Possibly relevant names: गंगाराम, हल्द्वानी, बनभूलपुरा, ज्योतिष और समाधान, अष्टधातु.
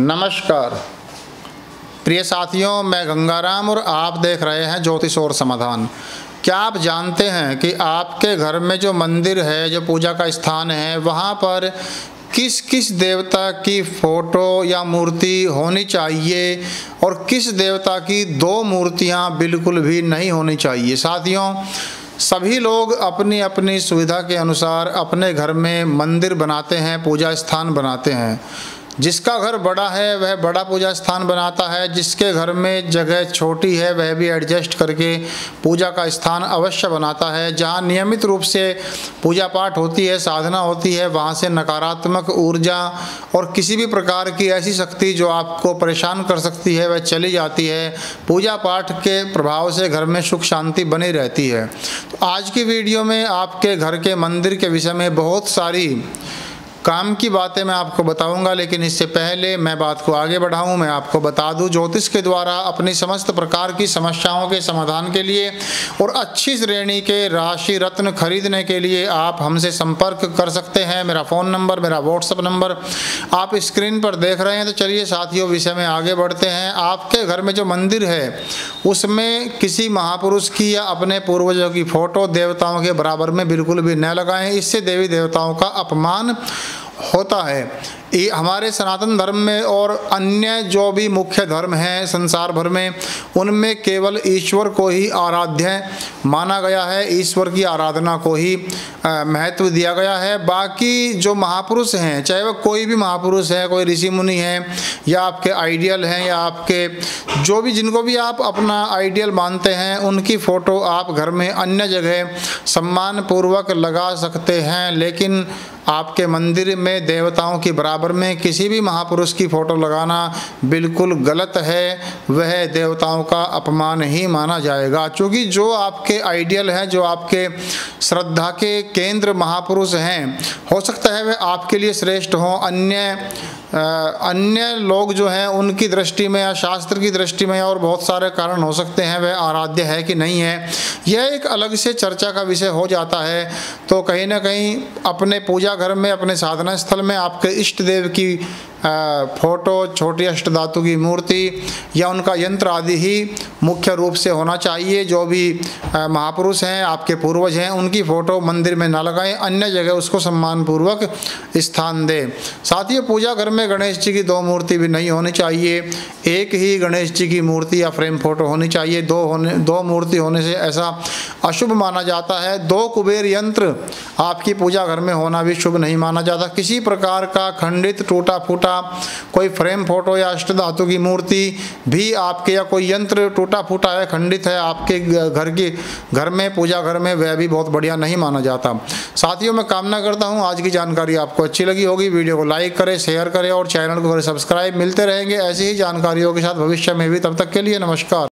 नमस्कार प्रिय साथियों, मैं गंगाराम और आप देख रहे हैं ज्योतिष और समाधान। क्या आप जानते हैं कि आपके घर में जो मंदिर है, जो पूजा का स्थान है, वहाँ पर किस किस देवता की फ़ोटो या मूर्ति होनी चाहिए और किस देवता की दो मूर्तियाँ बिल्कुल भी नहीं होनी चाहिए। साथियों, सभी लोग अपनी अपनी सुविधा के अनुसार अपने घर में मंदिर बनाते हैं, पूजा स्थान बनाते हैं। जिसका घर बड़ा है वह बड़ा पूजा स्थान बनाता है, जिसके घर में जगह छोटी है वह भी एडजस्ट करके पूजा का स्थान अवश्य बनाता है। जहाँ नियमित रूप से पूजा पाठ होती है, साधना होती है, वहाँ से नकारात्मक ऊर्जा और किसी भी प्रकार की ऐसी शक्ति जो आपको परेशान कर सकती है वह चली जाती है। पूजा पाठ के प्रभाव से घर में सुख शांति बनी रहती है। तो आज की वीडियो में आपके घर के मंदिर के विषय में बहुत सारी काम की बातें मैं आपको बताऊंगा, लेकिन इससे पहले मैं बात को आगे बढ़ाऊं, मैं आपको बता दूं ज्योतिष के द्वारा अपनी समस्त प्रकार की समस्याओं के समाधान के लिए और अच्छी श्रेणी के राशि रत्न खरीदने के लिए आप हमसे संपर्क कर सकते हैं। मेरा फ़ोन नंबर, मेरा व्हाट्सअप नंबर आप स्क्रीन पर देख रहे हैं। तो चलिए साथियों, विषय में आगे बढ़ते हैं। आपके घर में जो मंदिर है उसमें किसी महापुरुष की या अपने पूर्वजों की फ़ोटो देवताओं के बराबर में बिल्कुल भी न लगाएं। इससे देवी देवताओं का अपमान होता है। ये हमारे सनातन धर्म में और अन्य जो भी मुख्य धर्म हैं संसार भर में, उनमें केवल ईश्वर को ही आराध्य माना गया है, ईश्वर की आराधना को ही महत्व दिया गया है। बाकी जो महापुरुष हैं, चाहे वह कोई भी महापुरुष है, कोई ऋषि मुनि है या आपके आइडियल हैं या आपके जो भी जिनको भी आप अपना आइडियल मानते हैं, उनकी फ़ोटो आप घर में अन्य जगह सम्मानपूर्वक लगा सकते हैं। लेकिन आपके मंदिर में देवताओं की बराबर में किसी भी महापुरुष की फ़ोटो लगाना बिल्कुल गलत है, वह देवताओं का अपमान ही माना जाएगा। क्योंकि जो आपके आइडियल हैं, जो आपके श्रद्धा के केंद्र महापुरुष हैं, हो सकता है वह आपके लिए श्रेष्ठ हों। अन्य लोग जो हैं उनकी दृष्टि में या शास्त्र की दृष्टि में और बहुत सारे कारण हो सकते हैं वह आराध्य है कि नहीं है, यह एक अलग से चर्चा का विषय हो जाता है। तो कहीं ना कहीं अपने पूजा घर में, अपने साधना स्थल में आपके इष्ट देव की फ़ोटो, छोटी अष्टधातु की मूर्ति या उनका यंत्र आदि ही मुख्य रूप से होना चाहिए। जो भी महापुरुष हैं, आपके पूर्वज हैं, उनकी फ़ोटो मंदिर में ना लगाएं, अन्य जगह उसको सम्मानपूर्वक स्थान दें। साथ ही पूजा घर में गणेश जी की दो मूर्ति भी नहीं होनी चाहिए। एक ही गणेश जी की मूर्ति या फ्रेम फ़ोटो होनी चाहिए। दो मूर्ति होने से ऐसा अशुभ माना जाता है। दो कुबेर यंत्र आपकी पूजा घर में होना भी शुभ नहीं माना जाता। किसी प्रकार का खंडित, टूटा फूटा कोई फ्रेम फोटो या अष्ट धातु की मूर्ति भी आपके, या कोई यंत्र टूटा फूटा है, खंडित है आपके घर में, पूजा घर में, वह भी बहुत बढ़िया नहीं माना जाता। साथियों, मैं कामना करता हूं आज की जानकारी आपको अच्छी लगी होगी। वीडियो को लाइक करें, शेयर करें और चैनल को सब्सक्राइब। मिलते रहेंगे ऐसी ही जानकारियों के साथ भविष्य में भी। तब तक के लिए नमस्कार।